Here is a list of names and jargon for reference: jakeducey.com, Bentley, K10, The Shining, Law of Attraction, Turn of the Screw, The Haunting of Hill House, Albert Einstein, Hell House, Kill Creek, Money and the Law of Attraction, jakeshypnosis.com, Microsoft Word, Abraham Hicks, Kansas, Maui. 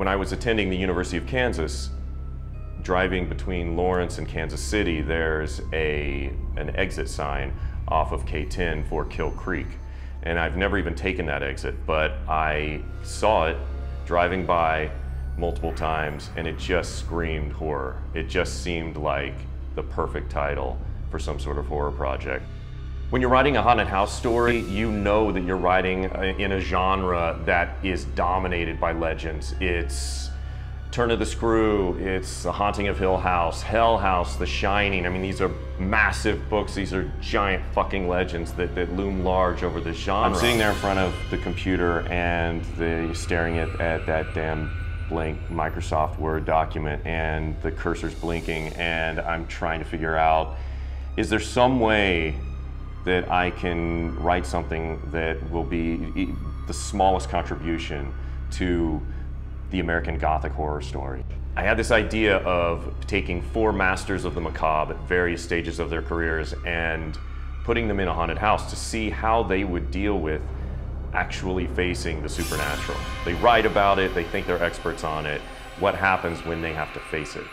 When I was attending the University of Kansas, driving between Lawrence and Kansas City, there's an exit sign off of K10 for Kill Creek. And I've never even taken that exit, but I saw it driving by multiple times, and it just screamed horror. It just seemed like the perfect title for some sort of horror project. When you're writing a haunted house story, you know that you're writing in a genre that is dominated by legends. It's Turn of the Screw, it's The Haunting of Hill House, Hell House, The Shining. I mean, these are massive books. These are giant fucking legends that loom large over this genre. I'm sitting there in front of the computer and you're staring at that damn blank Microsoft Word document, and the cursor's blinking, and I'm trying to figure out, is there some way that I can write something that will be the smallest contribution to the American Gothic horror story? I had this idea of taking four masters of the macabre at various stages of their careers and putting them in a haunted house to see how they would deal with actually facing the supernatural. They write about it, they think they're experts on it. What happens when they have to face it?